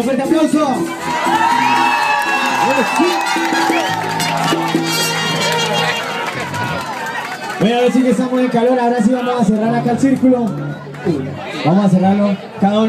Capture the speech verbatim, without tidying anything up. Un fuerte aplauso. Bueno, ahora sí que estamos en calor. Ahora sí vamos a cerrar acá el círculo. Vamos a cerrarlo cada uno.